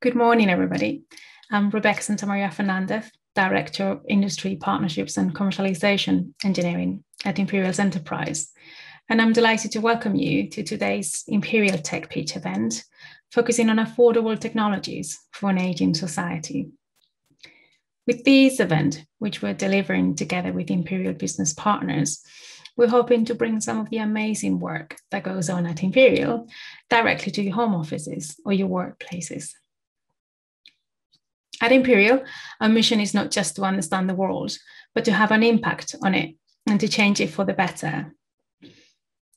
Good morning, everybody. I'm Rebecca Santamaria Fernandez, Director of Industry Partnerships and Commercialization Engineering at Imperial's Enterprise. And I'm delighted to welcome you to today's Imperial Tech Pitch event, focusing on affordable technologies for an aging society. With this event, which we're delivering together with Imperial Business Partners, we're hoping to bring some of the amazing work that goes on at Imperial directly to your home offices or your workplaces. At Imperial, our mission is not just to understand the world, but to have an impact on it and to change it for the better.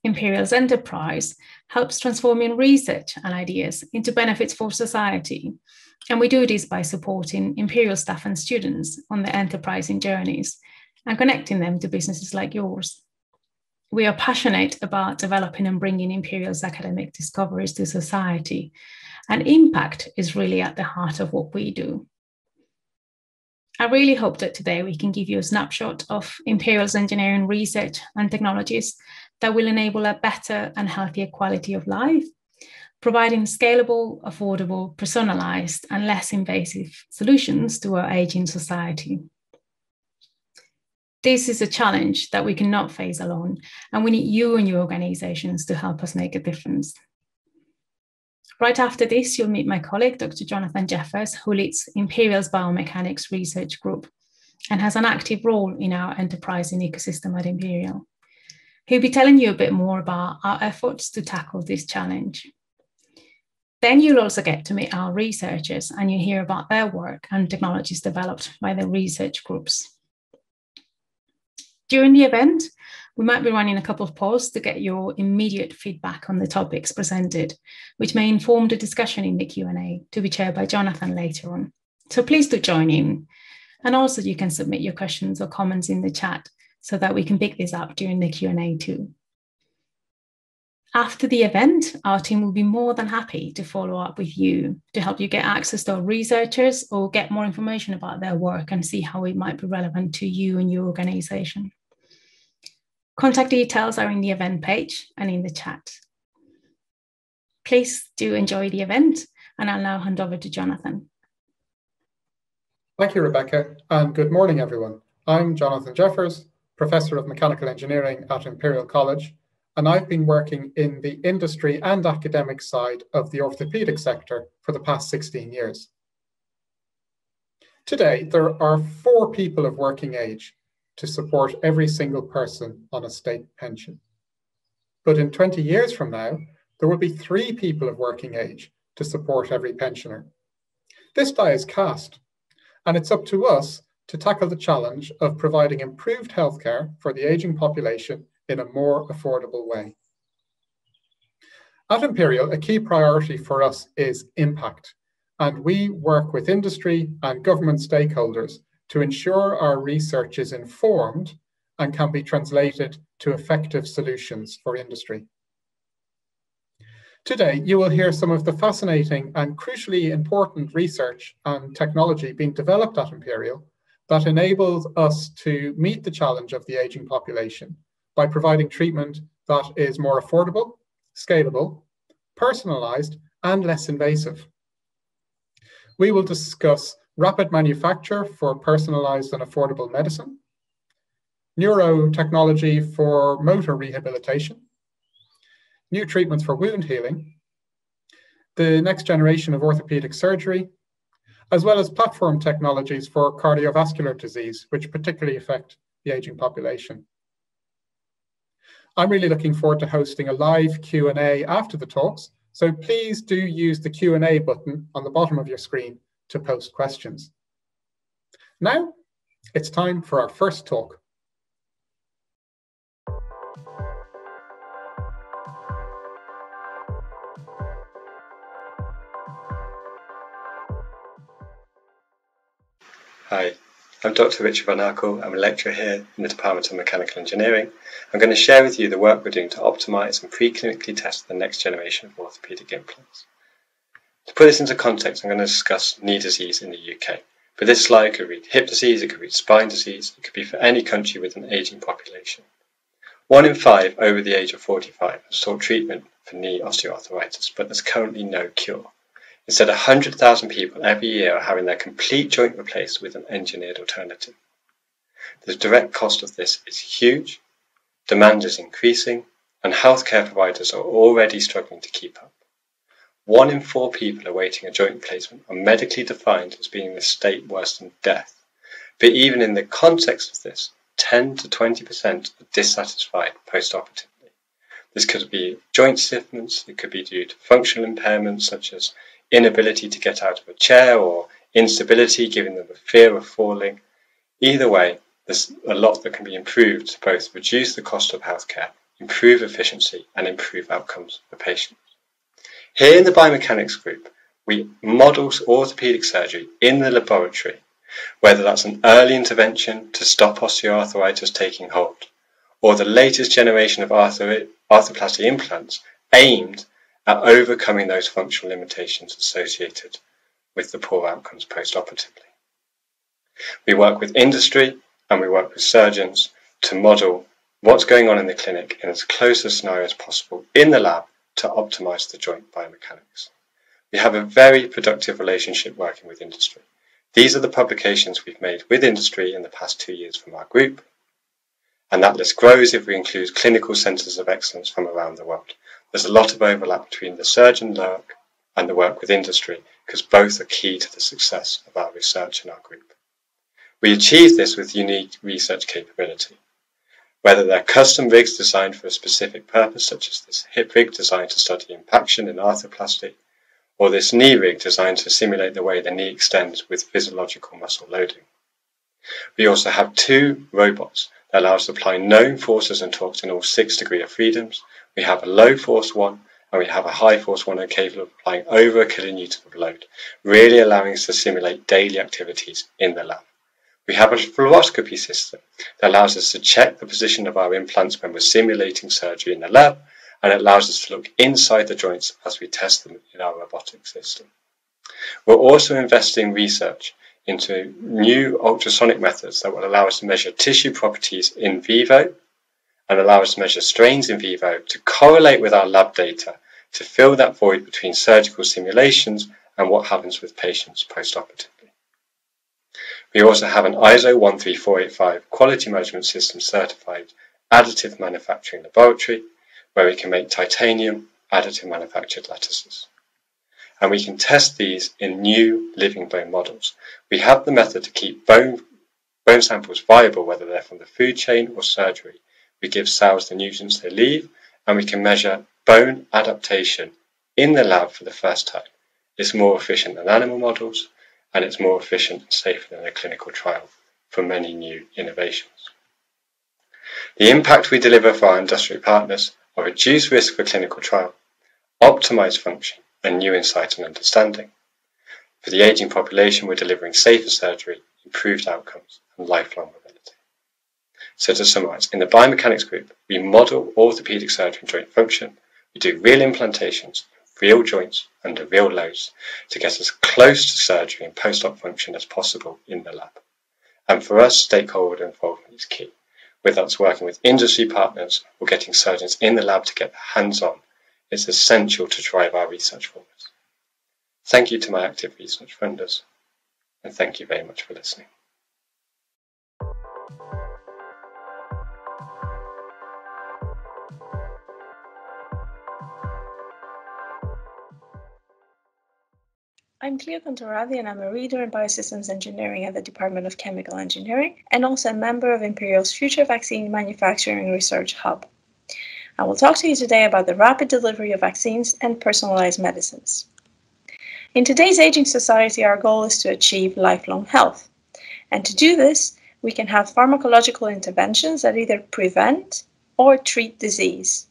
Imperial's Enterprise helps transforming research and ideas into benefits for society. And we do this by supporting Imperial staff and students on their enterprising journeys and connecting them to businesses like yours. We are passionate about developing and bringing Imperial's academic discoveries to society, and impact is really at the heart of what we do. I really hope that today we can give you a snapshot of Imperial's engineering research and technologies that will enable a better and healthier quality of life, providing scalable, affordable, personalized, and less invasive solutions to our aging society. This is a challenge that we cannot face alone, and we need you and your organizations to help us make a difference. Right after this, you'll meet my colleague, Dr. Jonathan Jeffers, who leads Imperial's Biomechanics Research Group and has an active role in our enterprising ecosystem at Imperial. He'll be telling you a bit more about our efforts to tackle this challenge. Then you'll also get to meet our researchers and you'll hear about their work and technologies developed by the research groups. During the event, we might be running a couple of polls to get your immediate feedback on the topics presented, which may inform the discussion in the Q&A to be chaired by Jonathan later on. So please do join in. And also you can submit your questions or comments in the chat so that we can pick this up during the Q&A too. After the event, our team will be more than happy to follow up with you to help you get access to our researchers or get more information about their work and see how it might be relevant to you and your organization. Contact details are in the event page and in the chat. Please do enjoy the event, and I'll now hand over to Jonathan. Thank you, Rebecca, and good morning, everyone. I'm Jonathan Jeffers, Professor of Mechanical Engineering at Imperial College, and I've been working in the industry and academic side of the orthopedic sector for the past 16 years. Today, there are 4 people of working age to support every single person on a state pension. But in 20 years from now, there will be 3 people of working age to support every pensioner. This die is cast, and it's up to us to tackle the challenge of providing improved healthcare for the aging population in a more affordable way. At Imperial, a key priority for us is impact, and we work with industry and government stakeholders to ensure our research is informed and can be translated to effective solutions for industry. Today, you will hear some of the fascinating and crucially important research and technology being developed at Imperial that enables us to meet the challenge of the aging population by providing treatment that is more affordable, scalable, personalized, and less invasive. We will discuss rapid manufacture for personalized and affordable medicine, neurotechnology for motor rehabilitation, new treatments for wound healing, the next generation of orthopedic surgery, as well as platform technologies for cardiovascular disease, which particularly affect the aging population. I'm really looking forward to hosting a live Q&A after the talks, so please do use the Q&A button on the bottom of your screen to post questions. Now, it's time for our first talk. Hi. I'm Dr. Richard Van Arkel. I'm a lecturer here in the Department of Mechanical Engineering. I'm going to share with you the work we're doing to optimise and preclinically test the next generation of orthopaedic implants. To put this into context, I'm going to discuss knee disease in the UK, But this slide could read hip disease, it could read spine disease, it could be for any country with an aging population. 1 in 5 over the age of 45 has sought treatment for knee osteoarthritis, but there's currently no cure. Instead, 100,000 people every year are having their complete joint replaced with an engineered alternative. The direct cost of this is huge, demand is increasing, and healthcare providers are already struggling to keep up. 1 in 4 people awaiting a joint replacement are medically defined as being in a state worse than death. But even in the context of this, 10 to 20% are dissatisfied post-operatively. This could be joint stiffness, it could be due to functional impairments such as inability to get out of a chair or instability, giving them a fear of falling. Either way, there's a lot that can be improved to both reduce the cost of healthcare, improve efficiency, and improve outcomes for patients. Here in the biomechanics group, we model orthopaedic surgery in the laboratory, whether that's an early intervention to stop osteoarthritis taking hold, or the latest generation of arthroplasty implants aimed at overcoming those functional limitations associated with the poor outcomes post-operatively. We work with industry and we work with surgeons to model what's going on in the clinic in as close a scenario as possible in the lab to optimise the joint biomechanics. We have a very productive relationship working with industry. These are the publications we've made with industry in the past 2 years from our group, and that list grows if we include clinical centres of excellence from around the world. There's a lot of overlap between the surgeon work and the work with industry because both are key to the success of our research in our group. We achieve this with unique research capability. Whether they're custom rigs designed for a specific purpose, such as this hip rig designed to study impaction in arthroplasty, or this knee rig designed to simulate the way the knee extends with physiological muscle loading. We also have 2 robots that allow us to apply known forces and torques in all 6 degree of freedoms. We have a low force one and we have a high force one capable of applying over a kilonewton of load, really allowing us to simulate daily activities in the lab. We have a fluoroscopy system that allows us to check the position of our implants when we're simulating surgery in the lab, and it allows us to look inside the joints as we test them in our robotic system. We're also investing research into new ultrasonic methods that will allow us to measure tissue properties in vivo and allow us to measure strains in vivo to correlate with our lab data to fill that void between surgical simulations and what happens with patients post-operatively. We also have an ISO 13485 quality management system certified additive manufacturing laboratory where we can make titanium additive manufactured lattices. And we can test these in new living bone models. We have the method to keep bone samples viable, whether they're from the food chain or surgery. We give cells the nutrients they leave, and we can measure bone adaptation in the lab for the first time. It's more efficient than animal models, and it's more efficient and safer than a clinical trial for many new innovations. The impact we deliver for our industry partners are reduced risk for clinical trial, optimised function and new insight and understanding. For the ageing population, we're delivering safer surgery, improved outcomes and lifelong mobility. So to summarise, in the biomechanics group, we model orthopaedic surgery and joint function, we do real implantations, real joints under real loads to get as close to surgery and post-op function as possible in the lab. And for us, stakeholder involvement is key. Whether that's working with industry partners or getting surgeons in the lab to get their hands on, it's essential to drive our research forward. Thank you to my active research funders, and thank you very much for listening. I'm Cleo Kontoravdi and I'm a reader in Biosystems Engineering at the Department of Chemical Engineering and also a member of Imperial's Future Vaccine Manufacturing Research Hub. I will talk to you today about the rapid delivery of vaccines and personalized medicines. In today's aging society, our goal is to achieve lifelong health. And to do this, we can have pharmacological interventions that either prevent or treat disease.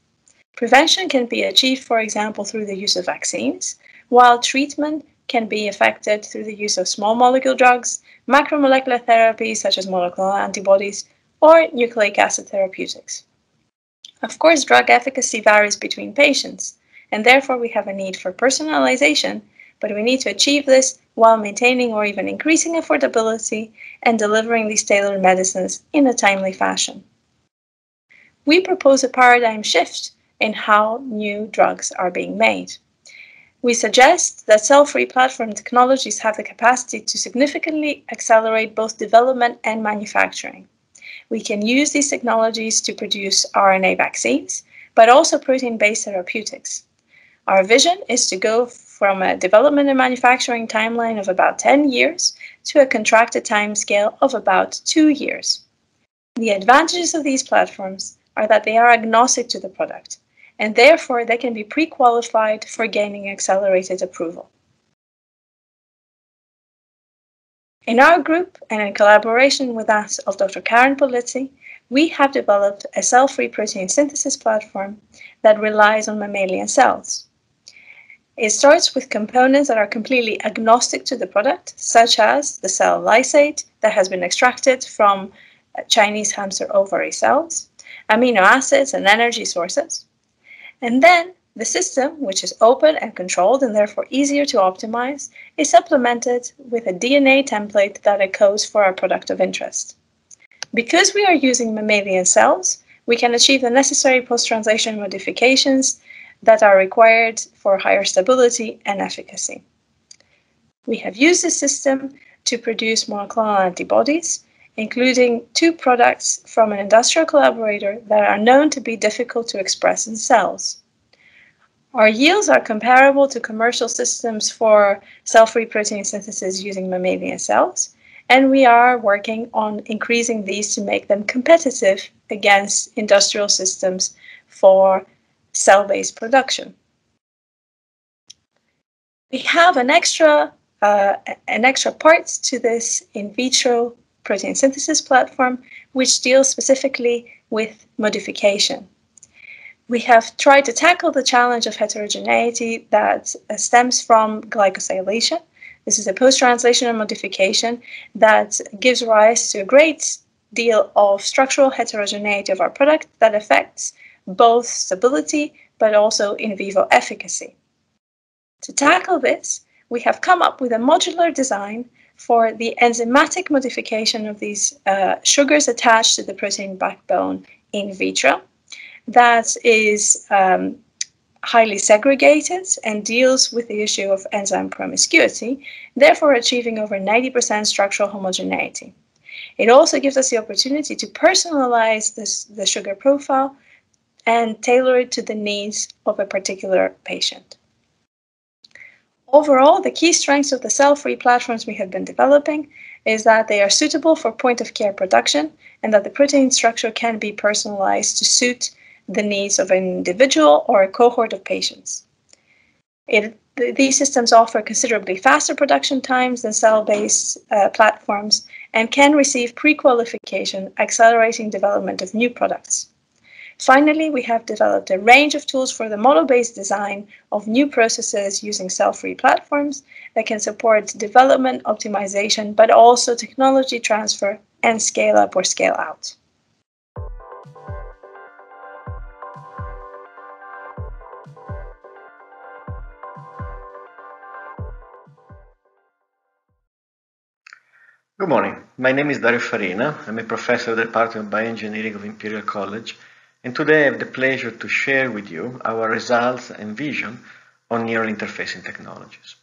Prevention can be achieved, for example, through the use of vaccines, while treatment can be affected through the use of small molecule drugs, macromolecular therapies such as monoclonal antibodies, or nucleic acid therapeutics. Of course, drug efficacy varies between patients, and therefore we have a need for personalization, but we need to achieve this while maintaining or even increasing affordability and delivering these tailored medicines in a timely fashion. We propose a paradigm shift in how new drugs are being made. We suggest that cell-free platform technologies have the capacity to significantly accelerate both development and manufacturing. We can use these technologies to produce RNA vaccines, but also protein-based therapeutics. Our vision is to go from a development and manufacturing timeline of about 10 years to a contracted timescale of about 2 years. The advantages of these platforms are that they are agnostic to the product, and therefore they can be pre-qualified for gaining accelerated approval. In our group, and in collaboration with that of Dr. Karen Polizzi, we have developed a cell-free protein synthesis platform that relies on mammalian cells. It starts with components that are completely agnostic to the product, such as the cell lysate that has been extracted from Chinese hamster ovary cells, amino acids and energy sources. And then the system, which is open and controlled and therefore easier to optimize, is supplemented with a DNA template that encodes for our product of interest. Because we are using mammalian cells, we can achieve the necessary post-translation modifications that are required for higher stability and efficacy. We have used this system to produce monoclonal antibodies, including 2 products from an industrial collaborator that are known to be difficult to express in cells. Our yields are comparable to commercial systems for cell-free protein synthesis using mammalian cells, and we are working on increasing these to make them competitive against industrial systems for cell-based production. We have an extra part to this in vitro protein synthesis platform, which deals specifically with modification. We have tried to tackle the challenge of heterogeneity that stems from glycosylation. This is a post-translational modification that gives rise to a great deal of structural heterogeneity of our product that affects both stability, but also in vivo efficacy. To tackle this, we have come up with a modular design for the enzymatic modification of these sugars attached to the protein backbone in vitro that is highly segregated and deals with the issue of enzyme promiscuity, therefore achieving over 90% structural homogeneity. It also gives us the opportunity to personalize the sugar profile and tailor it to the needs of a particular patient. Overall, the key strengths of the cell-free platforms we have been developing is that they are suitable for point-of-care production and that the protein structure can be personalized to suit the needs of an individual or a cohort of patients. These systems offer considerably faster production times than cell-based platforms and can receive pre-qualification, accelerating development of new products. Finally, we have developed a range of tools for the model-based design of new processes using cell-free platforms that can support development, optimization, but also technology transfer and scale-up or scale-out. Good morning. My name is Dario Farina. I'm a professor of the Department of Bioengineering of Imperial College. And today I have the pleasure to share with you our results and vision on neural interfacing technologies.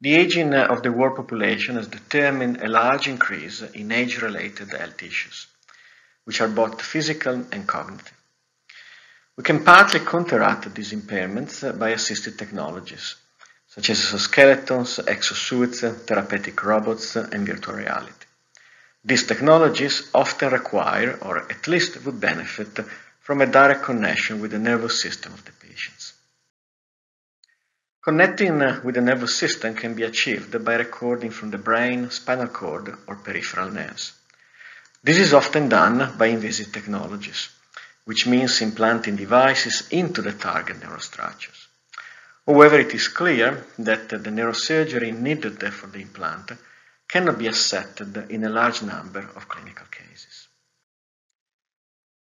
The aging of the world population has determined a large increase in age-related health issues, which are both physical and cognitive. We can partly counteract these impairments by assisted technologies, such as exoskeletons, exosuits, therapeutic robots, and virtual reality. These technologies often require, or at least would benefit, from a direct connection with the nervous system of the patients. Connecting with the nervous system can be achieved by recording from the brain, spinal cord, or peripheral nerves. This is often done by invasive technologies, which means implanting devices into the target neurostructures. However, it is clear that the neurosurgery needed for the implant cannot be accepted in a large number of clinical cases.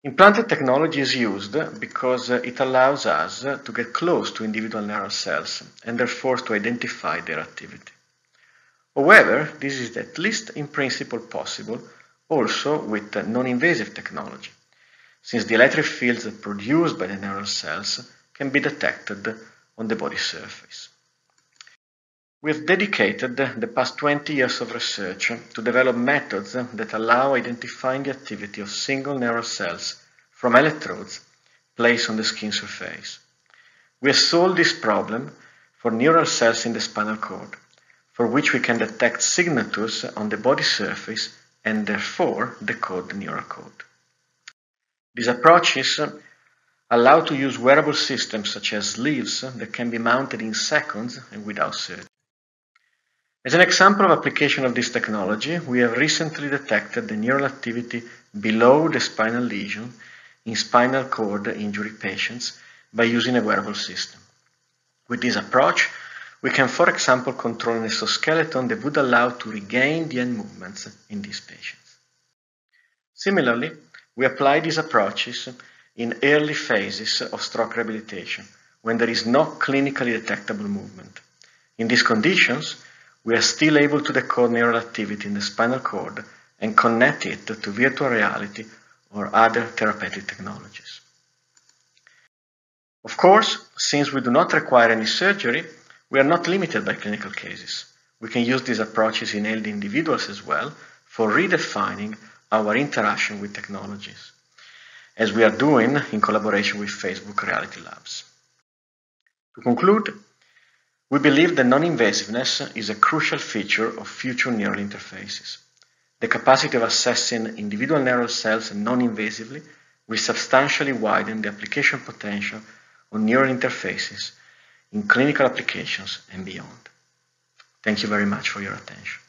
Implanted technology is used because it allows us to get close to individual neural cells and therefore to identify their activity. However, this is at least in principle possible also with non-invasive technology, since the electric fields produced by the neural cells can be detected on the body surface. We have dedicated the past 20 years of research to develop methods that allow identifying the activity of single neural cells from electrodes placed on the skin surface. We have solved this problem for neural cells in the spinal cord, for which we can detect signatures on the body surface and therefore decode the neural code. These approaches allow to use wearable systems such as sleeves that can be mounted in seconds and without surgery. As an example of application of this technology, we have recently detected the neural activity below the spinal lesion in spinal cord injury patients by using a wearable system. With this approach, we can, for example, control an exoskeleton that would allow to regain the hand movements in these patients. Similarly, we apply these approaches in early phases of stroke rehabilitation, when there is no clinically detectable movement. In these conditions, we are still able to decode neural activity in the spinal cord and connect it to virtual reality or other therapeutic technologies. Of course, since we do not require any surgery, we are not limited by clinical cases. We can use these approaches in healthy individuals as well for redefining our interaction with technologies, as we are doing in collaboration with Facebook Reality Labs. To conclude, we believe that non-invasiveness is a crucial feature of future neural interfaces. The capacity of assessing individual neural cells non-invasively will substantially widen the application potential of neural interfaces in clinical applications and beyond. Thank you very much for your attention.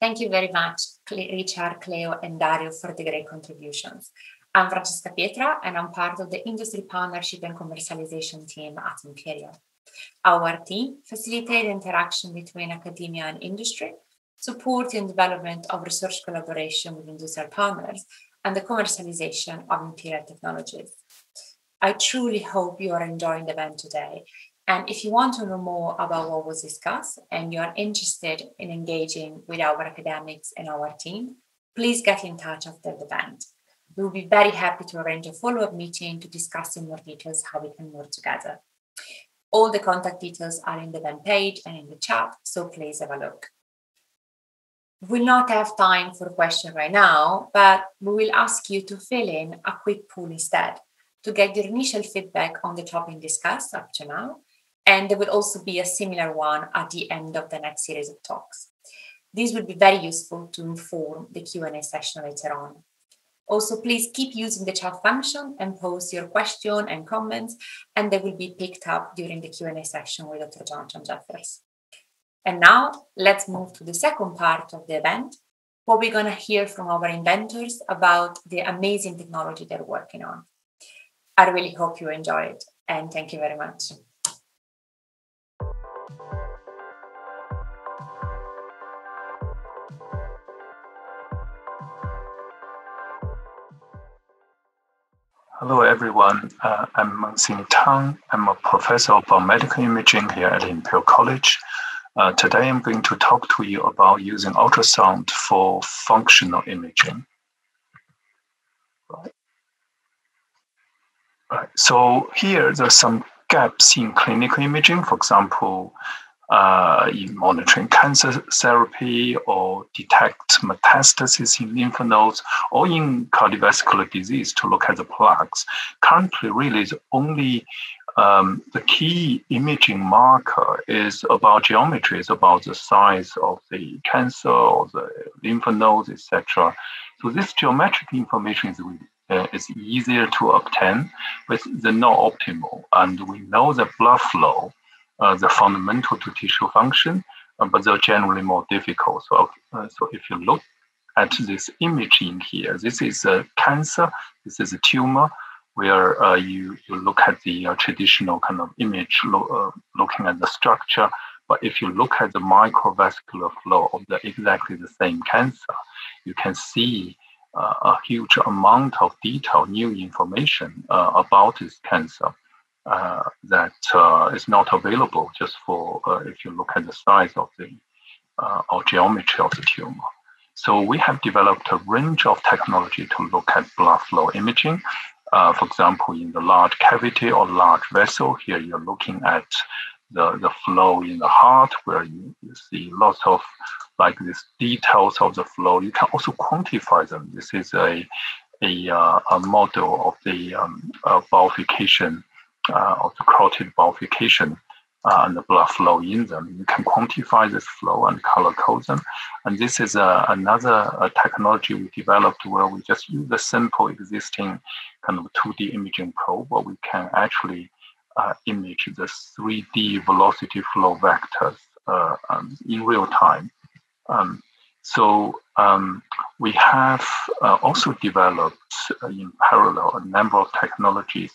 Thank you very much, Richard, Cleo, and Dario, for the great contributions. I'm Francesca Pietra, and I'm part of the Industry Partnership and Commercialization team at Imperial. Our team facilitates interaction between academia and industry, supporting development of research collaboration with industrial partners, and the commercialization of Imperial technologies. I truly hope you are enjoying the event today. And if you want to know more about what was discussed and you are interested in engaging with our academics and our team, please get in touch after the event. We will be very happy to arrange a follow-up meeting to discuss in more details how we can work together. All the contact details are in the event page and in the chat, so please have a look. We will not have time for a question right now, but we will ask you to fill in a quick poll instead, to get your initial feedback on the topic discussed up to now. And there will also be a similar one at the end of the next series of talks. This will be very useful to inform the Q&A session later on. Also, please keep using the chat function and post your question and comments, and they will be picked up during the Q&A session with Dr. Jonathan Jeffers. And now let's move to the second part of the event, where we're gonna hear from our inventors about the amazing technology they're working on. I really hope you enjoy it, and thank you very much. Hello, everyone. I'm Mengxing Tang. I'm a professor of biomedical imaging here at Imperial College. Today, I'm going to talk to you about using ultrasound for functional imaging. Right. So here, there's some gaps in clinical imaging, for example, in monitoring cancer therapy or detect metastasis in lymph nodes or in cardiovascular disease to look at the plaques. Currently, really, the only the key imaging marker is about geometry, it's about the size of the cancer or the lymph nodes, etc. So this geometric information is really it's easier to obtain, but they're not optimal. And we know that blood flow, the fundamental to tissue function, but they're generally more difficult. So, so if you look at this imaging here, this is a cancer, this is a tumor, where you look at the traditional kind of image, looking at the structure. But if you look at the microvascular flow of the exactly the same cancer, you can see a huge amount of detail, new information about this cancer that is not available just for if you look at the size of the or geometry of the tumor. So we have developed a range of technology to look at blood flow imaging. For example, in the large cavity or large vessel, here you're looking at the flow in the heart, where you see lots of like these details of the flow. You can also quantify them. This is a model of the bifurcation, of the carotid bifurcation, and the blood flow in them. You can quantify this flow and color code them. And this is another technology we developed where we just use the simple existing kind of 2D imaging probe, but we can actually image the 3D velocity flow vectors in real time. We have also developed in parallel a number of technologies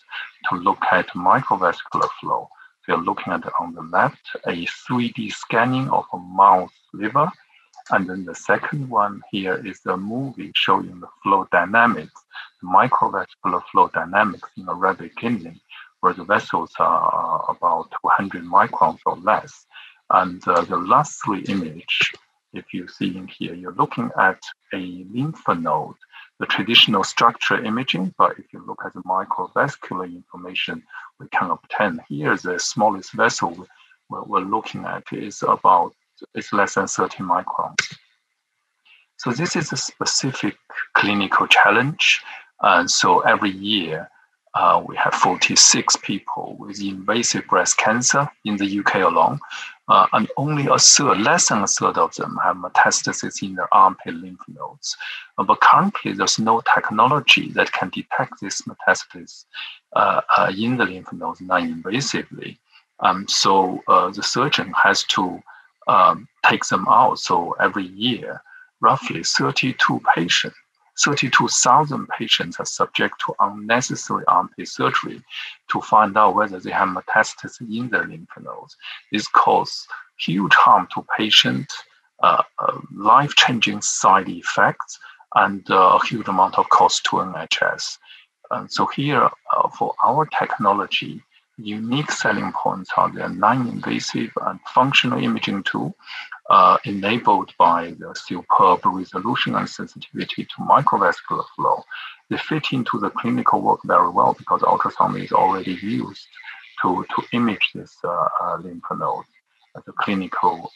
to look at microvascular flow. We are looking at, on the left, a 3D scanning of a mouse liver. And then the second one here is the movie showing the flow dynamics, the microvascular flow dynamics in a rabbit kidney, where the vessels are about 200 microns or less. And the last three image, if you see in here, you're looking at a lymph node, the traditional structure imaging, but if you look at the microvascular information we can obtain here, the smallest vessel we're looking at is about, it's less than 30 microns. So this is a specific clinical challenge. And so every year we have 46 people with invasive breast cancer in the UK alone. And only a third, less than a third of them have metastasis in their armpit lymph nodes. But currently, there's no technology that can detect this metastasis in the lymph nodes non-invasively. The surgeon has to take them out. So every year, roughly 32,000 patients are subject to unnecessary armpit surgery to find out whether they have metastasis in their lymph nodes. This causes huge harm to patients, life-changing side effects, and a huge amount of cost to NHS. And so here, for our technology, unique selling points are the non-invasive and functional imaging tool, enabled by the superb resolution and sensitivity to microvascular flow. They fit into the clinical work very well because ultrasound is already used to image this lymph node as a clinical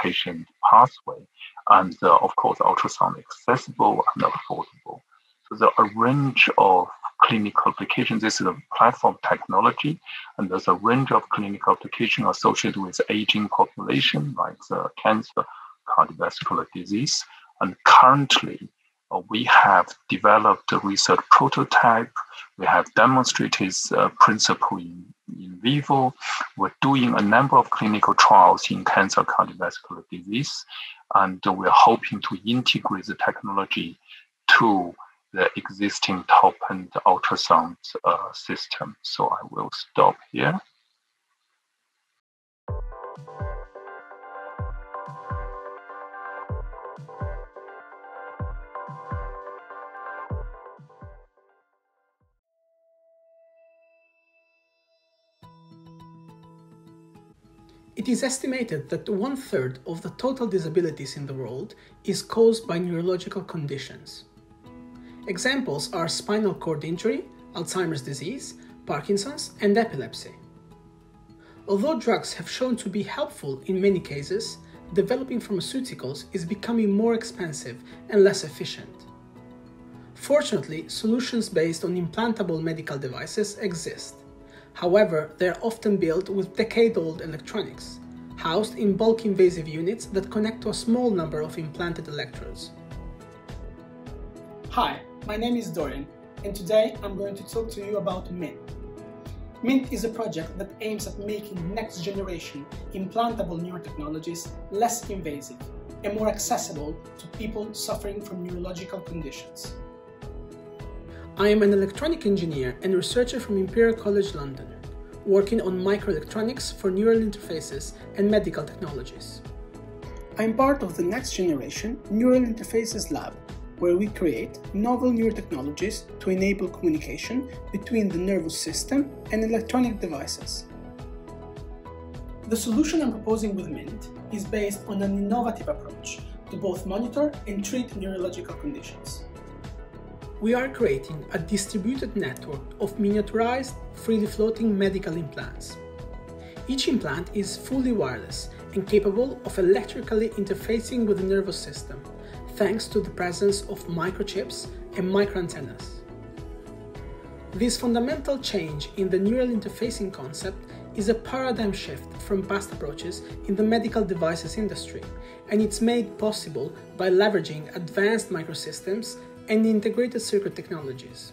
patient pathway. And of course, ultrasound is accessible and affordable. So there are a range of clinical applications. This is a platform technology, and there's a range of clinical applications associated with aging population, like cancer, cardiovascular disease. And currently, we have developed a research prototype. We have demonstrated principle in vivo. We're doing a number of clinical trials in cancer, cardiovascular disease, and we're hoping to integrate the technology to the existing top-end ultrasound system. So I will stop here. It is estimated that 1/3 of the total disabilities in the world is caused by neurological conditions. Examples are spinal cord injury, Alzheimer's disease, Parkinson's, and epilepsy. Although drugs have shown to be helpful in many cases, developing pharmaceuticals is becoming more expensive and less efficient. Fortunately, solutions based on implantable medical devices exist. However, they are often built with decade-old electronics, housed in bulk invasive units that connect to a small number of implanted electrodes. Hi, my name is Dorian, and today I'm going to talk to you about MINT. MINT is a project that aims at making next-generation implantable neurotechnologies less invasive and more accessible to people suffering from neurological conditions. I am an electronic engineer and researcher from Imperial College London, working on microelectronics for neural interfaces and medical technologies. I'm part of the Next Generation Neural Interfaces Lab, where we create novel neurotechnologies to enable communication between the nervous system and electronic devices. The solution I'm proposing with MINT is based on an innovative approach to both monitor and treat neurological conditions. We are creating a distributed network of miniaturized, freely floating medical implants. Each implant is fully wireless and capable of electrically interfacing with the nervous system, thanks to the presence of microchips and microantennas. This fundamental change in the neural interfacing concept is a paradigm shift from past approaches in the medical devices industry, and it's made possible by leveraging advanced microsystems and integrated circuit technologies.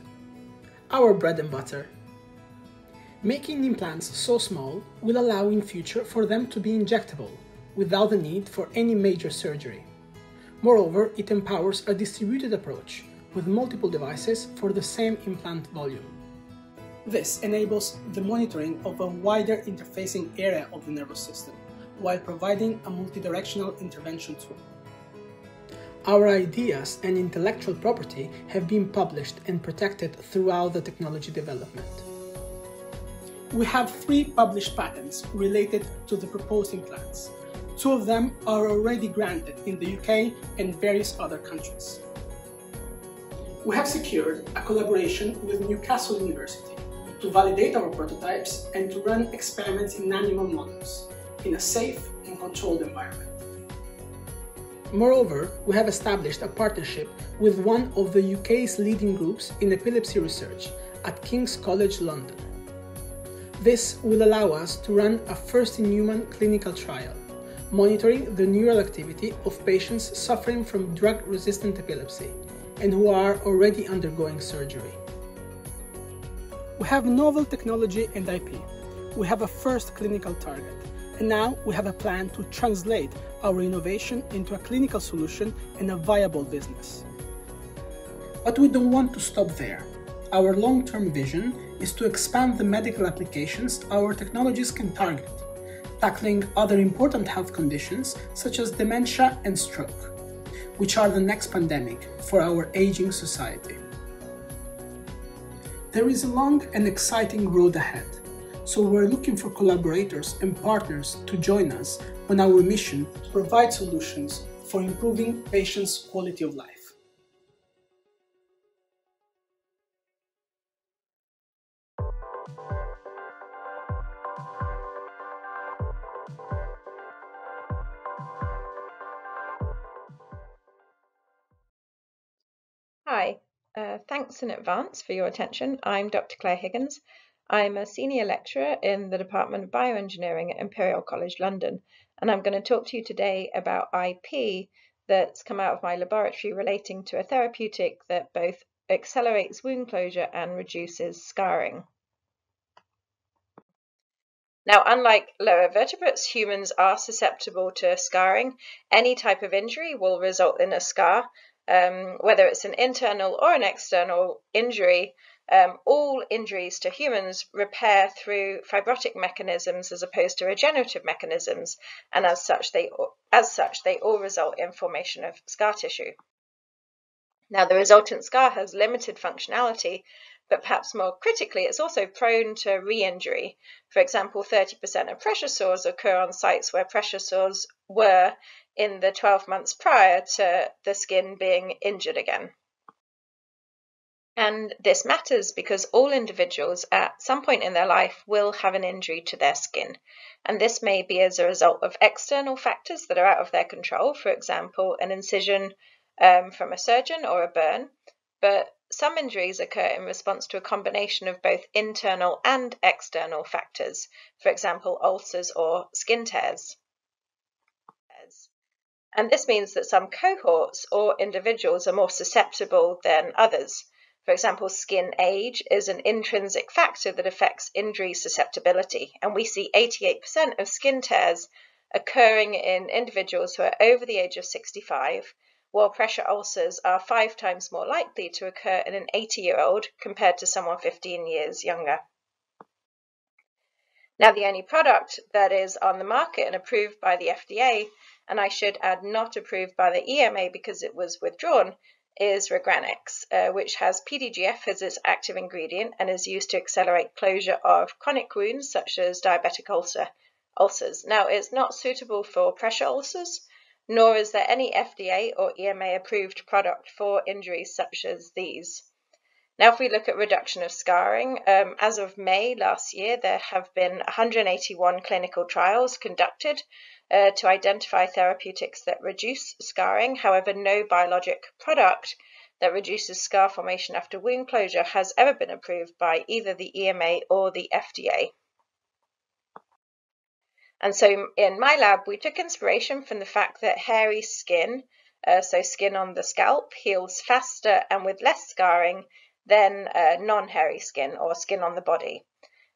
Our bread and butter. Making implants so small will allow in future for them to be injectable, without the need for any major surgery. Moreover, it empowers a distributed approach, with multiple devices for the same implant volume. This enables the monitoring of a wider interfacing area of the nervous system, while providing a multidirectional intervention tool. Our ideas and intellectual property have been published and protected throughout the technology development. We have 3 published patents related to the proposed implants. 2 of them are already granted in the UK and various other countries. We have secured a collaboration with Newcastle University to validate our prototypes and to run experiments in animal models in a safe and controlled environment. Moreover, we have established a partnership with one of the UK's leading groups in epilepsy research at King's College London. This will allow us to run a first-in-human clinical trial, monitoring the neural activity of patients suffering from drug-resistant epilepsy and who are already undergoing surgery. We have novel technology and IP. We have a first clinical target, and now we have a plan to translate our innovation into a clinical solution and a viable business. But we don't want to stop there. Our long-term vision is to expand the medical applications our technologies can target, tackling other important health conditions such as dementia and stroke, which are the next pandemic for our aging society. There is a long and exciting road ahead, so we're looking for collaborators and partners to join us on our mission to provide solutions for improving patients' quality of life. Hi, thanks in advance for your attention. I'm Dr. Claire Higgins. I'm a senior lecturer in the Department of Bioengineering at Imperial College London, and I'm going to talk to you today about IP that's come out of my laboratory relating to a therapeutic that both accelerates wound closure and reduces scarring. Now, unlike lower vertebrates, humans are susceptible to scarring. Any type of injury will result in a scar. Whether it's an internal or an external injury, all injuries to humans repair through fibrotic mechanisms as opposed to regenerative mechanisms, and as such they all result in formation of scar tissue. Now, the resultant scar has limited functionality, but perhaps more critically, it's also prone to re-injury. For example, 30% of pressure sores occur on sites where pressure sores were in the 12 months prior to the skin being injured again. And this matters because all individuals at some point in their life will have an injury to their skin. And this may be as a result of external factors that are out of their control, for example, an incision from a surgeon or a burn. But some injuries occur in response to a combination of both internal and external factors, for example, ulcers or skin tears. And this means that some cohorts or individuals are more susceptible than others. For example, skin age is an intrinsic factor that affects injury susceptibility. And we see 88% of skin tears occurring in individuals who are over the age of 65, while pressure ulcers are 5 times more likely to occur in an 80-year-old compared to someone 15 years younger. Now, the only product that is on the market and approved by the FDA, and I should add not approved by the EMA because it was withdrawn, is Regranex, which has PDGF as its active ingredient and is used to accelerate closure of chronic wounds such as diabetic ulcer, ulcers. Now, it's not suitable for pressure ulcers, nor is there any FDA or EMA approved product for injuries such as these. Now, if we look at reduction of scarring, as of May last year, there have been 181 clinical trials conducted to identify therapeutics that reduce scarring. However, no biologic product that reduces scar formation after wound closure has ever been approved by either the EMA or the FDA. And so in my lab, we took inspiration from the fact that hairy skin, so skin on the scalp, heals faster and with less scarring than non-hairy skin or skin on the body.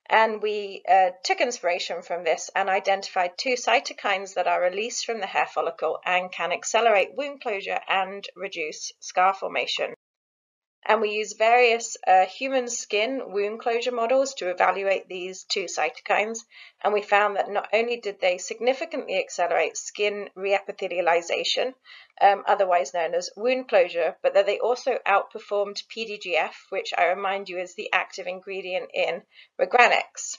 And we took inspiration from this and identified two cytokines that are released from the hair follicle and can accelerate wound closure and reduce scar formation. And we use various human skin wound closure models to evaluate these two cytokines. And we found that not only did they significantly accelerate skin reepithelialization, otherwise known as wound closure, but that they also outperformed PDGF, which I remind you is the active ingredient in Regranex.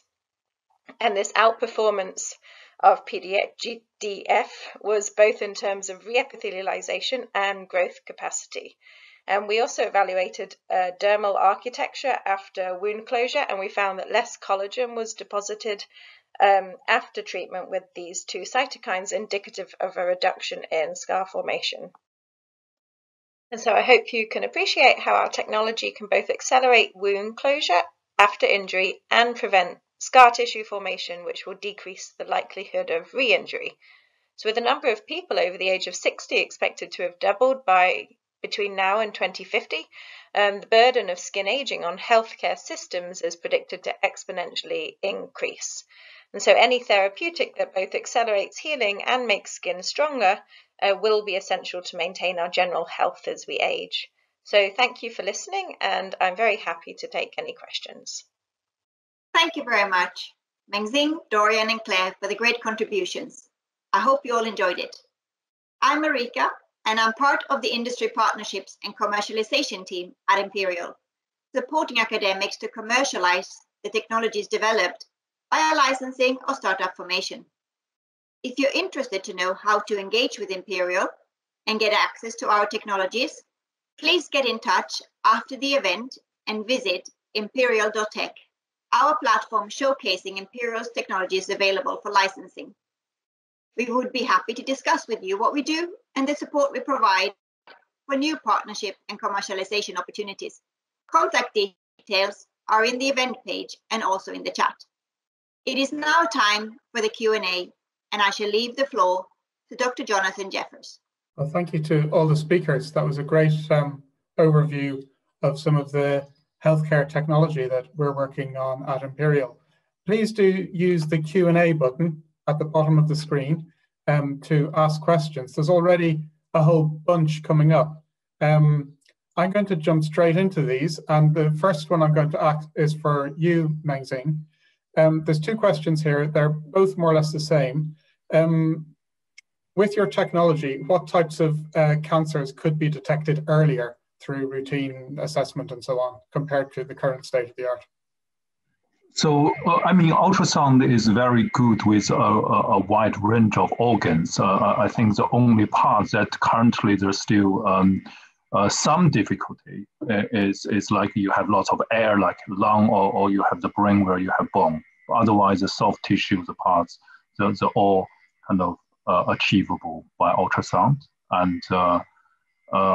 And this outperformance of PDGF was both in terms of reepithelialization and growth capacity. And we also evaluated dermal architecture after wound closure, and we found that less collagen was deposited after treatment with these two cytokines, indicative of a reduction in scar formation. And so I hope you can appreciate how our technology can both accelerate wound closure after injury and prevent scar tissue formation, which will decrease the likelihood of re-injury. So with the number of people over the age of 60 expected to have doubled by between now and 2050, the burden of skin aging on healthcare systems is predicted to exponentially increase. And so any therapeutic that both accelerates healing and makes skin stronger will be essential to maintain our general health as we age. So thank you for listening, and I'm very happy to take any questions. Thank you very much, Mengxing, Dorian and Claire, for the great contributions. I hope you all enjoyed it. I'm Marika, and I'm part of the Industry Partnerships and Commercialization team at Imperial, supporting academics to commercialize the technologies developed via licensing or startup formation. If you're interested to know how to engage with Imperial and get access to our technologies, please get in touch after the event and visit imperial.tech, our platform showcasing Imperial's technologies available for licensing. We would be happy to discuss with you what we do and the support we provide for new partnership and commercialization opportunities. Contact details are in the event page and also in the chat. It is now time for the Q&A, and I shall leave the floor to Dr. Jonathan Jeffers. Well, thank you to all the speakers. That was a great overview of some of the healthcare technology that we're working on at Imperial. Please do use the Q&A button at the bottom of the screen to ask questions. There's already a whole bunch coming up. I'm going to jump straight into these, and the first one I'm going to ask is for you, Mengxing. There's two questions here. They're both more or less the same. With your technology, what types of cancers could be detected earlier through routine assessment and so on, compared to the current state of the art? So, I mean, ultrasound is very good with a wide range of organs. I think the only part that currently there's still some difficulty is like you have lots of air, like lung, or you have the brain where you have bone. Otherwise, the soft tissue, the parts, those are all kind of achievable by ultrasound. And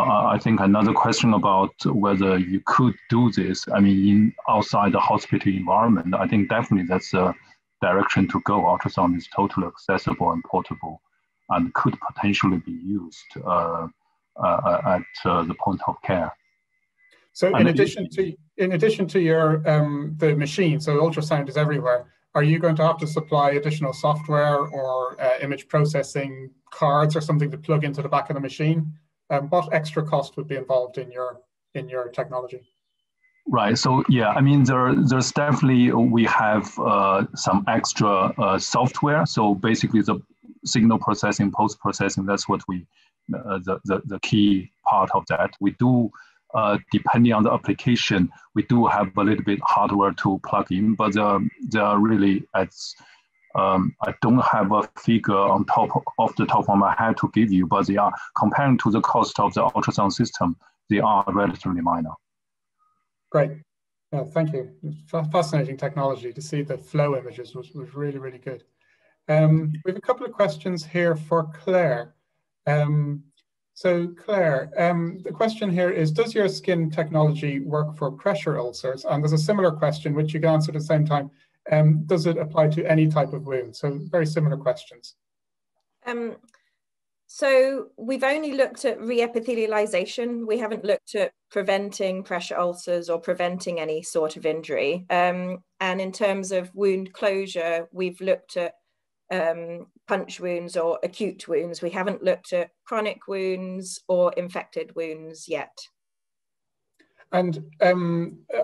I think another question about whether you could do this, I mean, outside the hospital environment, I think definitely that's a direction to go. Ultrasound is totally accessible and portable and could potentially be used at the point of care. So and in addition to your the machine, so ultrasound is everywhere, are you going to have to supply additional software or image processing cards or something to plug into the back of the machine? What extra cost would be involved in your technology? Right. So yeah, I mean, there's definitely, we have some extra software. So basically, the signal processing, post processing, that's what we the key part of that. We do depending on the application, we do have a little bit hardware to plug in, but they're really I don't have a figure on top of the top of my head to give you, but they are, comparing to the cost of the ultrasound system, they are relatively minor. Great. Yeah, thank you. Fascinating technology. To see the flow images was really, really good. We have a couple of questions here for Claire. So Claire, the question here is, does your skin technology work for pressure ulcers? And there's a similar question, which you can answer at the same time. Does it apply to any type of wound? So very similar questions. So we've only looked at reepithelialization. We haven't looked at preventing pressure ulcers or preventing any sort of injury. And in terms of wound closure, we've looked at punch wounds or acute wounds. We haven't looked at chronic wounds or infected wounds yet. And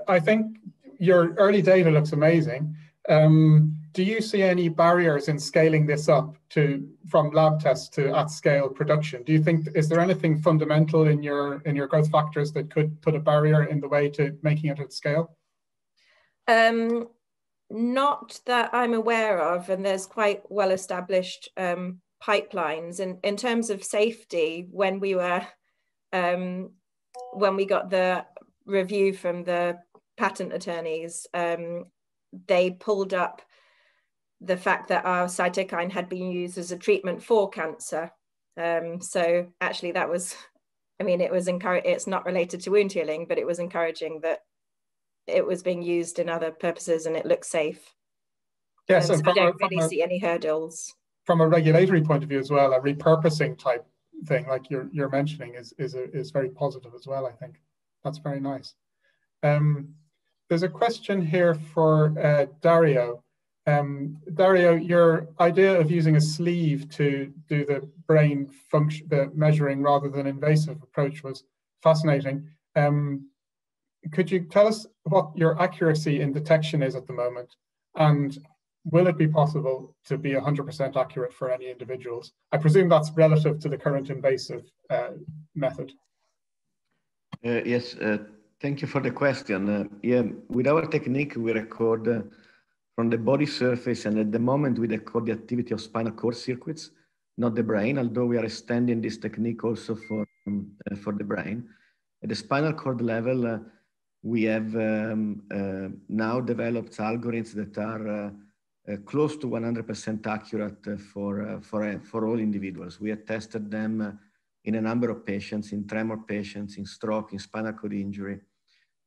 I think your early data looks amazing. Do you see any barriers in scaling this up to from lab tests to at scale production? Do you think, is there anything fundamental in your growth factors that could put a barrier in the way to making it at scale? Not that I'm aware of, and there's quite well established pipelines. And in terms of safety, when we were when we got the review from the patent attorneys, they pulled up the fact that our cytokine had been used as a treatment for cancer. So actually that was, I mean, it was encouraging. It's not related to wound healing, but it was encouraging that it was being used in other purposes and it looked safe. Yes, so I don't really see any hurdles. From a regulatory point of view as well, a repurposing type thing like you're mentioning is very positive as well, I think. That's very nice. There's a question here for Dario. Dario, your idea of using a sleeve to do the brain function, the measuring rather than invasive approach was fascinating. Could you tell us what your accuracy in detection is at the moment? And will it be possible to be 100% accurate for any individuals? I presume that's relative to the current invasive method. Yes, thank you for the question. Yeah, with our technique, we record from the body surface, and at the moment we record the activity of spinal cord circuits, not the brain, although we are extending this technique also for the brain. At the spinal cord level, we have now developed algorithms that are close to 100% accurate for all individuals. We have tested them in a number of patients, in tremor patients, in stroke, in spinal cord injury,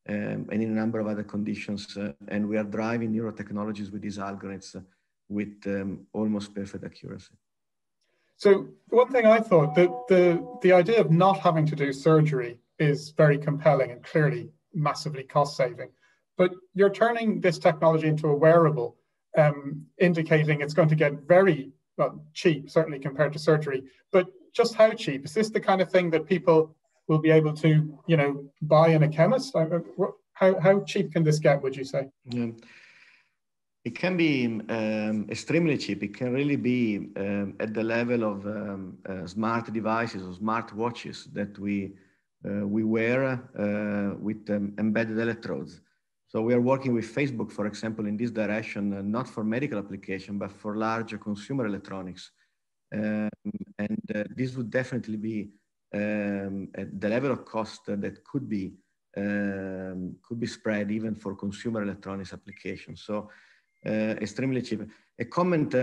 and in a number of other conditions. And we are driving neurotechnologies with these algorithms with almost perfect accuracy. So one thing I thought, that the idea of not having to do surgery is very compelling and clearly massively cost saving, but you're turning this technology into a wearable, indicating it's going to get very cheap, certainly compared to surgery, but just how cheap? Is this the kind of thing that people will be able to, you know, buy in a chemist? How cheap can this get, would you say? Yeah. It can be extremely cheap. It can really be at the level of smart devices or smart watches that we wear with embedded electrodes. So we are working with Facebook, for example, in this direction, not for medical application, but for larger consumer electronics. This would definitely be at the level of cost that could be spread even for consumer electronics applications. So extremely cheap. A comment,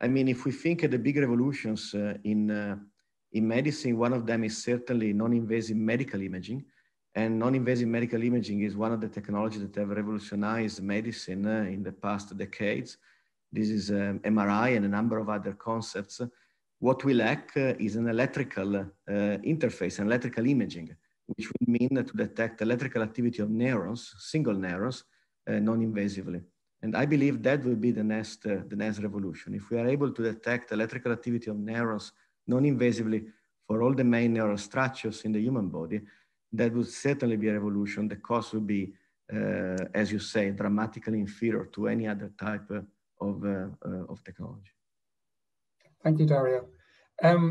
I mean, if we think of the big revolutions in medicine, one of them is certainly non-invasive medical imaging. And non-invasive medical imaging is one of the technologies that have revolutionized medicine in the past decades. This is MRI and a number of other concepts. What we lack is an electrical interface, an electrical imaging, which would mean to detect electrical activity of neurons, single neurons, non-invasively. And I believe that will be the next revolution. If we are able to detect electrical activity of neurons non-invasively for all the main neural structures in the human body, that would certainly be a revolution. The cost would be, as you say, dramatically inferior to any other type of technology. Thank you, Dario.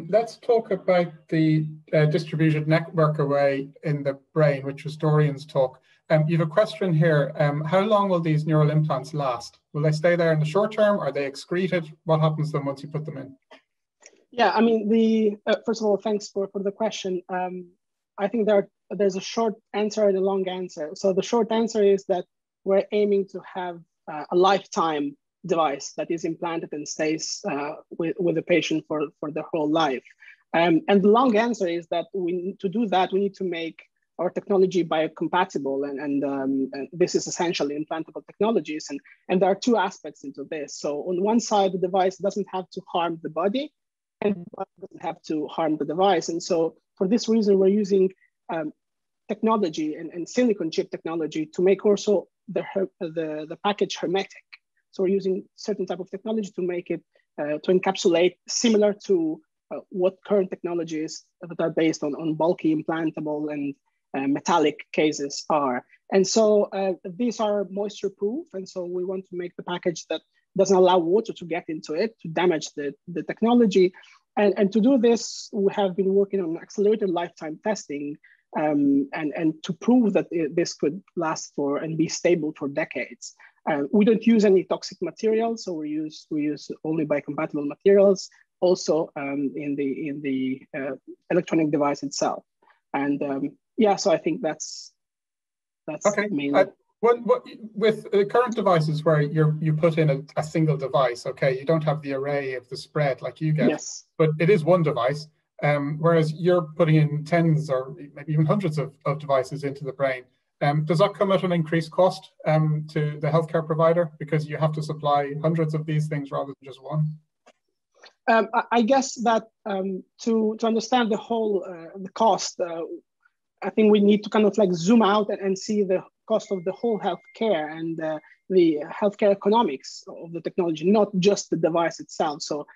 Let's talk about the distributed network array in the brain, which was Dorian's talk. You have a question here. How long will these neural implants last? Will they stay there in the short term? Are they excreted? What happens then once you put them in? Yeah, I mean, first of all, thanks for the question. I think there's a short answer and a long answer. So the short answer is that we're aiming to have a lifetime device that is implanted and stays with the patient for their whole life. And the long answer is that to do that, we need to make our technology biocompatible, and this is essentially implantable technologies. And there are two aspects into this. So on one side, the device doesn't have to harm the body, and the body doesn't have to harm the device. And so for this reason, we're using technology and silicon chip technology to make also the package hermetic. So we're using certain type of technology to make it, to encapsulate, similar to what current technologies that are based on bulky implantable and metallic cases are. And so these are moisture proof. And so we want to make the package that doesn't allow water to get into it, to damage the technology. And to do this, we have been working on accelerated lifetime testing and to prove that this could last for and be stable for decades. We don't use any toxic materials, so we use only biocompatible materials, also in the electronic device itself. And yeah, so I think that's okay. Mainly. What with the current devices where you put in a single device, okay, you don't have the array of the spread like you get, yes, but it is one device. Whereas you're putting in tens or maybe even hundreds of devices into the brain. Does that come at an increased cost to the healthcare provider, because you have to supply hundreds of these things rather than just one? I guess that to understand the whole the cost, I think we need to kind of like zoom out and see the cost of the whole healthcare and the healthcare economics of the technology, not just the device itself. So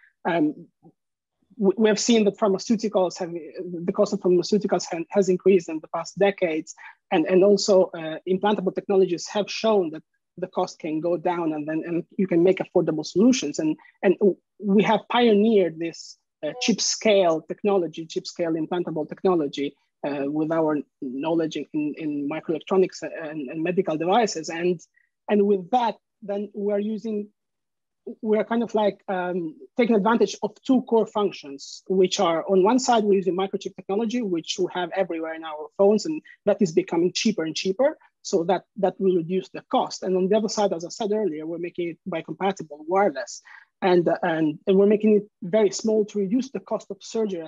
we have seen that pharmaceuticals the cost of pharmaceuticals has increased in the past decades, and also implantable technologies have shown that the cost can go down, and you can make affordable solutions. And we have pioneered this chip scale implantable technology with our knowledge in microelectronics and medical devices. And with that, then we're kind of like taking advantage of two core functions, which are on one side, we're using microchip technology, which we have everywhere in our phones, and that is becoming cheaper and cheaper. So that will reduce the cost. And on the other side, as I said earlier, we're making it biocompatible, wireless, and we're making it very small to reduce the cost of surgery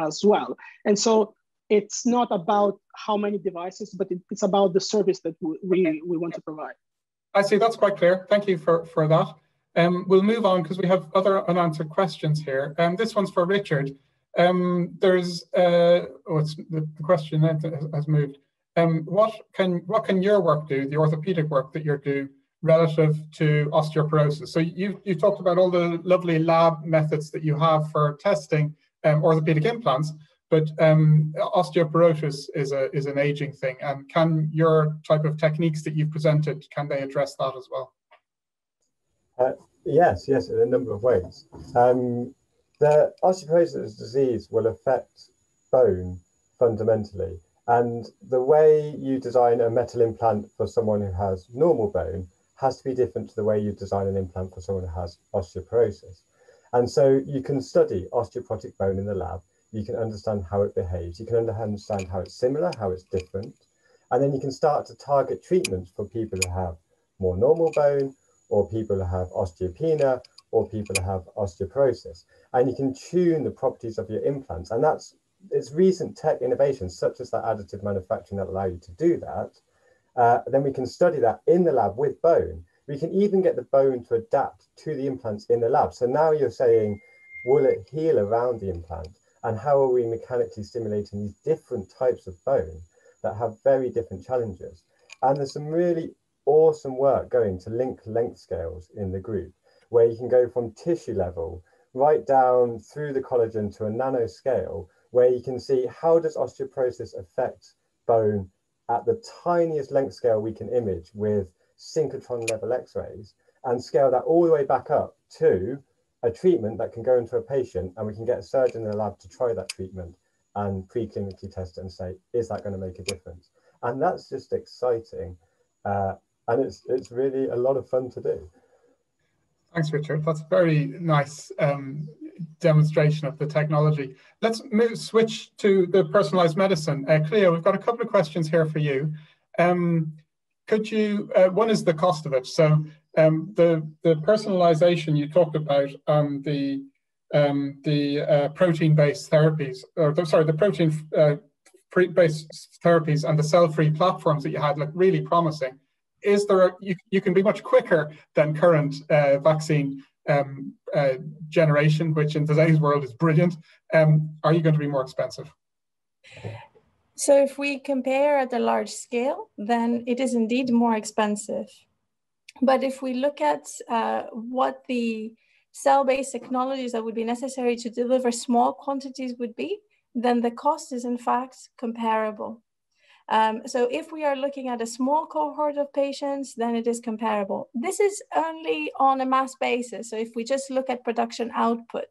as well. And so it's not about how many devices, but it's about the service that we want to provide. I see, that's quite clear. Thank you for that. We'll move on because we have other unanswered questions here. This one's for Richard. The question has moved. What can your work do, the orthopedic work that you do, relative to osteoporosis? So you've talked about all the lovely lab methods that you have for testing orthopedic implants, but osteoporosis is an aging thing. And can your type of techniques that you've presented, can they address that as well? Yes, in a number of ways. The osteoporosis disease will affect bone fundamentally. And the way you design a metal implant for someone who has normal bone has to be different to the way you design an implant for someone who has osteoporosis. And so you can study osteoporotic bone in the lab. You can understand how it behaves. You can understand how it's similar, how it's different. And then you can start to target treatments for people who have more normal bone, or people who have osteopenia, or people who have osteoporosis. And you can tune the properties of your implants. And it's recent tech innovations, such as that additive manufacturing, that allow you to do that. Then we can study that in the lab with bone. We can even get the bone to adapt to the implants in the lab. So now you're saying, will it heal around the implant? And how are we mechanically stimulating these different types of bone that have very different challenges? And there's some really awesome work going to link length scales in the group, where you can go from tissue level right down through the collagen to a nano scale, where you can see how does osteoporosis affect bone at the tiniest length scale we can image with synchrotron level x-rays, and scale that all the way back up to a treatment that can go into a patient, and we can get a surgeon in the lab to try that treatment and preclinically test it and say, is that going to make a difference? And that's just exciting. And it's really a lot of fun to do. Thanks, Richard. That's a very nice demonstration of the technology. Let's switch to the personalized medicine. Cleo, we've got a couple of questions here for you. Could you, one is the cost of it. So the personalization you talked about on the protein-based therapies, or sorry, the protein-based therapies and the cell-free platforms that you had look really promising. Is there, you can be much quicker than current vaccine generation, which in today's world is brilliant. Are you going to be more expensive? So if we compare at a large scale, then it is indeed more expensive. But if we look at what the cell-based technologies that would be necessary to deliver small quantities would be, then the cost is in fact comparable. So if we are looking at a small cohort of patients, then it is comparable. This is only on a mass basis. So if we just look at production output,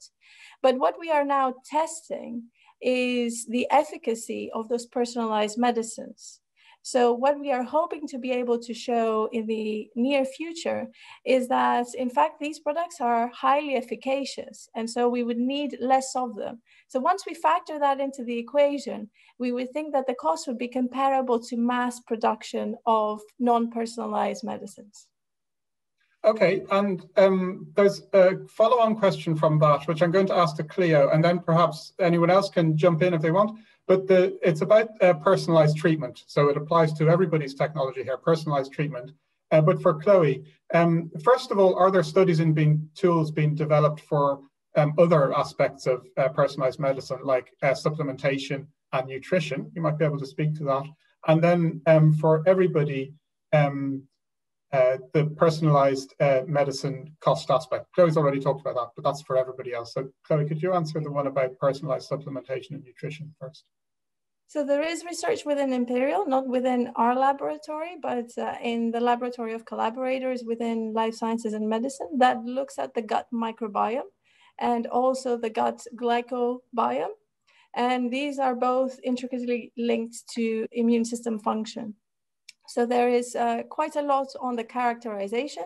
but what we are now testing is the efficacy of those personalized medicines. So what we are hoping to be able to show in the near future is that, in fact, these products are highly efficacious, and so we would need less of them. So once we factor that into the equation, we would think that the cost would be comparable to mass production of non-personalized medicines. Okay, and there's a follow-on question from that, which I'm going to ask to Cleo, and then perhaps anyone else can jump in if they want. But it's about personalized treatment. So it applies to everybody's technology here, personalized treatment. But for Chloe, first of all, are there studies in tools being developed for other aspects of personalized medicine, like supplementation and nutrition? You might be able to speak to that. And then for everybody, the personalized medicine cost aspect. Chloe's already talked about that, but that's for everybody else. So Chloe, could you answer the one about personalized supplementation and nutrition first? So there is research within Imperial, not within our laboratory, but in the laboratory of collaborators within life sciences and medicine that looks at the gut microbiome and also the gut glycobiome. And these are both intricately linked to immune system function. So there is quite a lot on the characterization.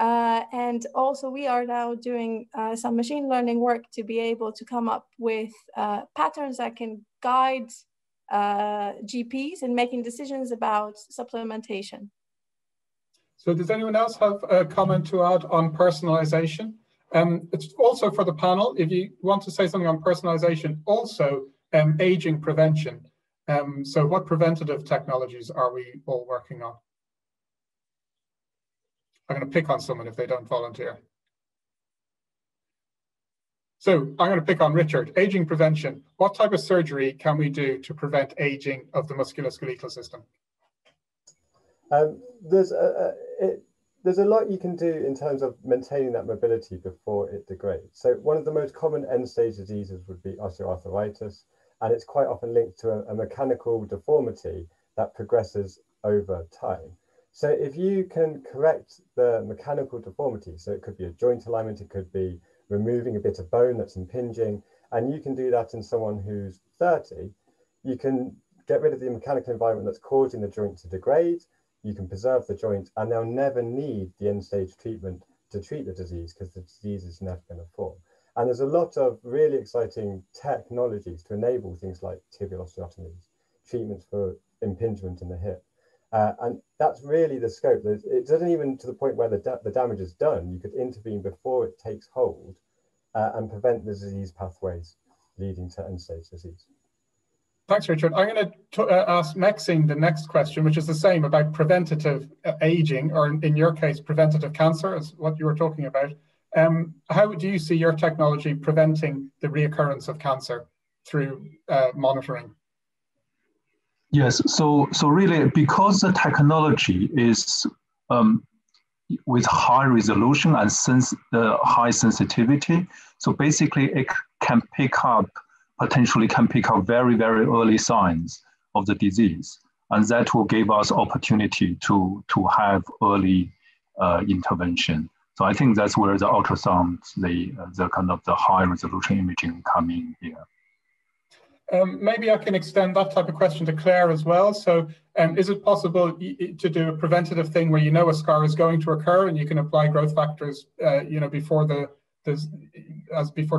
And also we are now doing some machine learning work to be able to come up with patterns that can guide GPs in making decisions about supplementation. So does anyone else have a comment to add on personalization? It's also for the panel, if you want to say something on personalization, also aging prevention. So what preventative technologies are we all working on? I'm going to pick on someone if they don't volunteer. So I'm going to pick on Richard. Aging prevention. What type of surgery can we do to prevent aging of the musculoskeletal system? There's a lot you can do in terms of maintaining that mobility before it degrades. So one of the most common end-stage diseases would be osteoarthritis. And it's quite often linked to a mechanical deformity that progresses over time. So if you can correct the mechanical deformity, so it could be a joint alignment, it could be removing a bit of bone that's impinging, and you can do that in someone who's 30, you can get rid of the mechanical environment that's causing the joint to degrade, you can preserve the joint, and they'll never need the end-stage treatment to treat the disease because the disease is never going to form. And there's a lot of really exciting technologies to enable things like tibial osteotomies, treatments for impingement in the hip. And that's really the scope. It doesn't even to the point where the damage is done. You could intervene before it takes hold and prevent the disease pathways leading to end-stage disease. Thanks, Richard. I'm going to ask Mengxing the next question, which is the same about preventative aging, or in your case, preventative cancer is what you were talking about. How do you see your technology preventing the reoccurrence of cancer through monitoring? Yes, so really, because the technology is with high resolution and high sensitivity, so basically it can pick up, potentially can pick up very, very early signs of the disease. And that will give us opportunity to have early intervention. So I think that's where the ultrasound, the kind of the high resolution imaging come in here. Maybe I can extend that type of question to Claire as well. So is it possible to do a preventative thing where you know a scar is going to occur and you can apply growth factors, you know, before the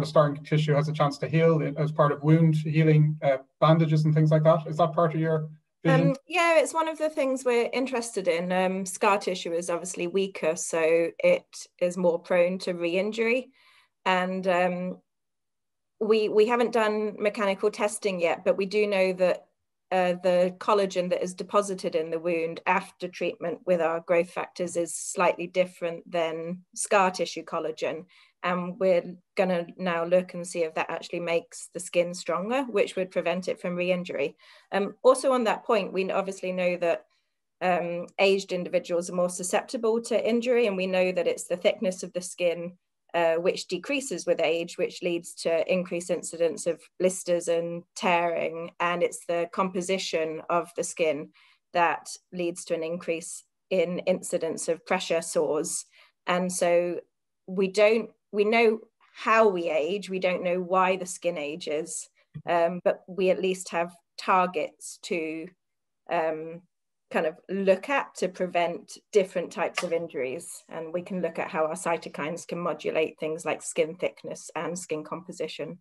scarring tissue has a chance to heal as part of wound healing, bandages and things like that? Is that part of your vision? Yeah, it's one of the things we're interested in. Scar tissue is obviously weaker, so it is more prone to re-injury, and we haven't done mechanical testing yet, but we do know that the collagen that is deposited in the wound after treatment with our growth factors is slightly different than scar tissue collagen. And we're going to now look and see if that actually makes the skin stronger, which would prevent it from re-injury. Also on that point, we obviously know that aged individuals are more susceptible to injury, and we know that it's the thickness of the skin which decreases with age, which leads to increased incidence of blisters and tearing. And it's the composition of the skin that leads to an increase in incidence of pressure sores. And so we know how we age, we don't know why the skin ages, but we at least have targets to kind of look at to prevent different types of injuries, and we can look at how our cytokines can modulate things like skin thickness and skin composition.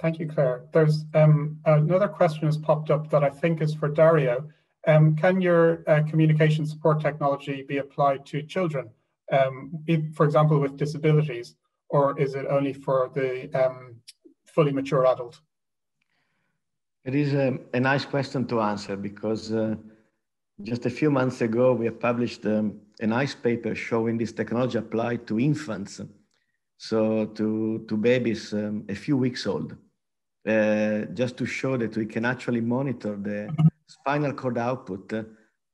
Thank you, Claire. There's another question has popped up that I think is for Dario. Can your communication support technology be applied to children, if, for example, with disabilities, or is it only for the fully mature adult? It is a nice question to answer, because just a few months ago, we have published a nice paper showing this technology applied to infants, so to babies a few weeks old, just to show that we can actually monitor the spinal cord output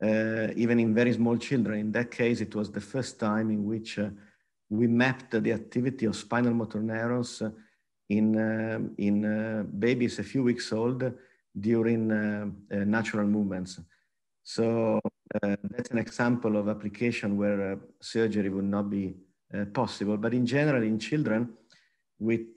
even in very small children. In that case, it was the first time in which we mapped the activity of spinal motor neurons in babies a few weeks old during natural movements. So that's an example of application where surgery would not be possible. But in general, in children with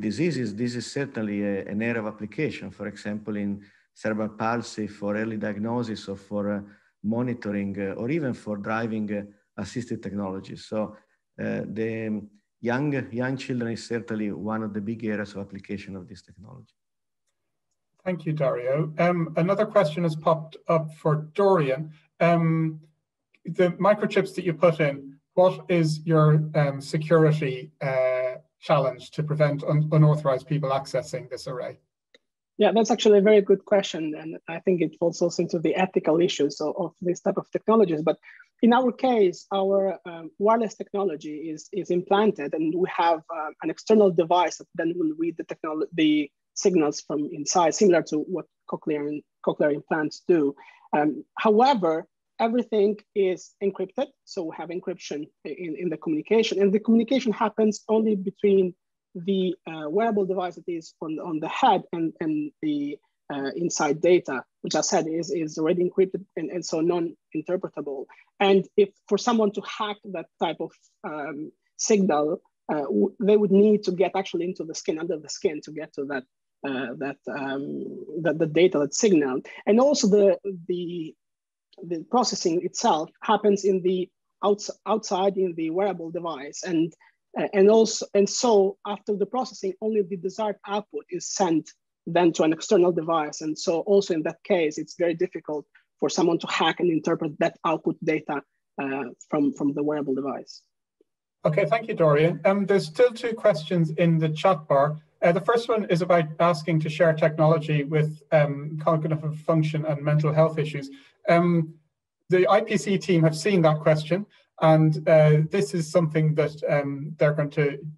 diseases, this is certainly an area of application. For example, in cerebral palsy, for early diagnosis, or for monitoring, or even for driving assisted technology. So the young children is certainly one of the big areas of application of this technology. Thank you, Dario. Another question has popped up for Dorian. The microchips that you put in, what is your security challenge to prevent unauthorized people accessing this array? Yeah, that's actually a very good question. And I think it falls also into the ethical issues of this type of technologies. But in our case, our wireless technology is implanted, and we have an external device that then will read the signals from inside, similar to what cochlear implants do. However, everything is encrypted. So we have encryption in the communication, and the communication happens only between the wearable device that is on the head and the inside data, which I said is already encrypted and so non-interpretable. And if for someone to hack that type of signal, they would need to get actually into the skin, under the skin, to get to that the data that's signaled. And also the processing itself happens in the outside in the wearable device, and so after the processing, only the desired output is sent then to an external device. And so also in that case, it's very difficult for someone to hack and interpret that output data from the wearable device. Okay, thank you, Dorian. There's still two questions in the chat bar. The first one is about asking to share technology with cognitive function and mental health issues. The IPC team have seen that question. And this is something that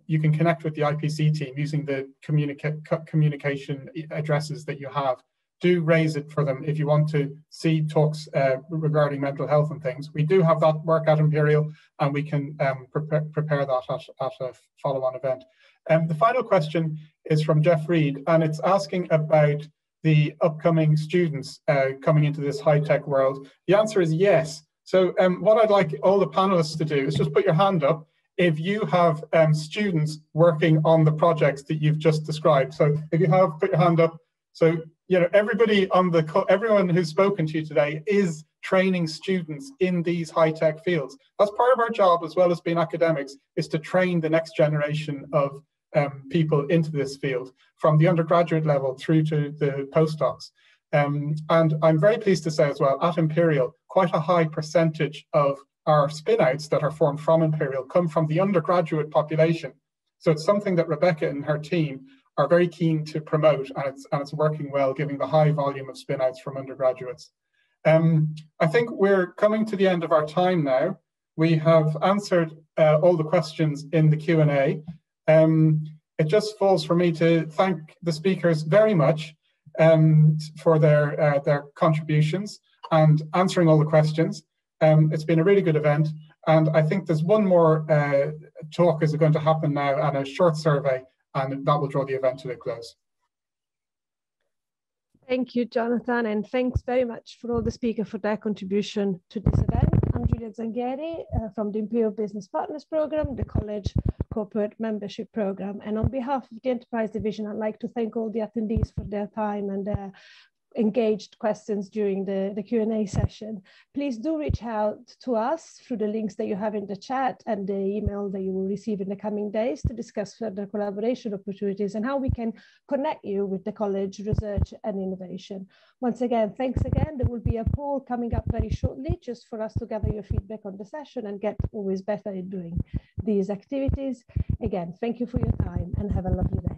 you can connect with the IPC team using the communication addresses that you have. Do raise it for them if you want to see talks regarding mental health and things. We do have that work at Imperial, and we can prepare that at a follow-on event. The final question is from Jeff Reed, and it's asking about the upcoming students coming into this high-tech world. The answer is yes. So what I'd like all the panelists to do is just put your hand up if you have students working on the projects that you've just described. So if you have, put your hand up. So, you know, everybody on the call, everyone who's spoken to you today is training students in these high-tech fields. That's part of our job, as well as being academics, is to train the next generation of people into this field, from the undergraduate level through to the postdocs. And I'm very pleased to say as well, at Imperial, quite a high percentage of our spin-outs that are formed from Imperial come from the undergraduate population. So it's something that Rebecca and her team are very keen to promote, and it's working well, giving the high volume of spin-outs from undergraduates. I think we're coming to the end of our time now. We have answered all the questions in the Q&A. It just falls for me to thank the speakers very much for their contributions and answering all the questions. It's been a really good event, and I think there's one more talk is going to happen now, and a short survey, and that will draw the event to a close. Thank you, Jonathan, and thanks very much for all the speakers for their contribution to this event. I'm Julia Zangheri from the Imperial Business Partners Programme, the College Corporate Membership Programme, and on behalf of the Enterprise Division, I'd like to thank all the attendees for their time and their engaged questions during the Q&A session. Please do reach out to us through the links that you have in the chat and the email that you will receive in the coming days to discuss further collaboration opportunities and how we can connect you with the college research and innovation. Once again, thanks again. There will be a poll coming up very shortly just for us to gather your feedback on the session and get always better at doing these activities. Again, thank you for your time and have a lovely day.